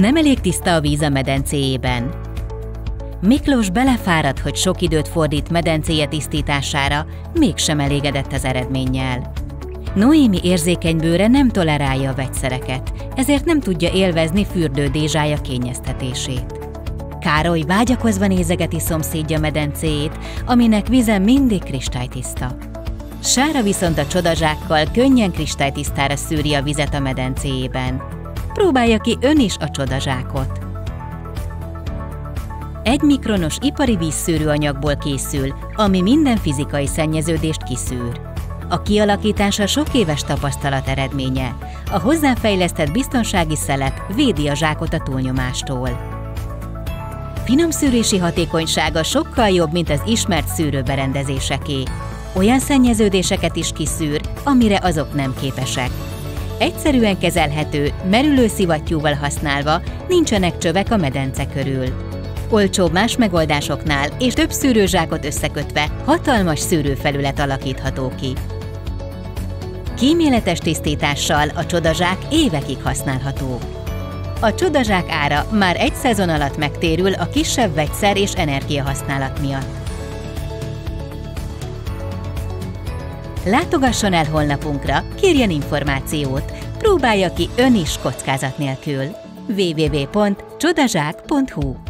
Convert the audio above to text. Nem elég tiszta a víz a medencéjében. Miklós belefáradt, hogy sok időt fordít medencéje tisztítására, mégsem elégedett az eredménnyel. Noémi érzékeny bőre nem tolerálja a vegyszereket, ezért nem tudja élvezni fürdődézsája kényeztetését. Károly vágyakozva nézegeti szomszédja medencéjét, aminek vize mindig kristálytiszta. Sára viszont a csodazsákkal könnyen kristálytisztára szűri a vizet a medencéjében. Próbálja ki ön is a csodazsákot! 1 mikronos ipari vízszűrőanyagból készül, ami minden fizikai szennyeződést kiszűr. A kialakítása sok éves tapasztalat eredménye. A hozzáfejlesztett biztonsági szelep védi a zsákot a túlnyomástól. Finom szűrési hatékonysága sokkal jobb, mint az ismert szűrőberendezéseké. Olyan szennyeződéseket is kiszűr, amire azok nem képesek. Egyszerűen kezelhető, merülő szivattyúval használva, nincsenek csövek a medence körül. Olcsóbb más megoldásoknál és több szűrőzsákot összekötve hatalmas szűrőfelület alakítható ki. Kíméletes tisztítással a csodazsák évekig használható. A csodazsák ára már egy szezon alatt megtérül a kisebb vegyszer és energiahasználat miatt. Látogasson el honlapunkra, kérjen információt, próbálja ki ön is kockázat nélkül. www.csodazsák.hu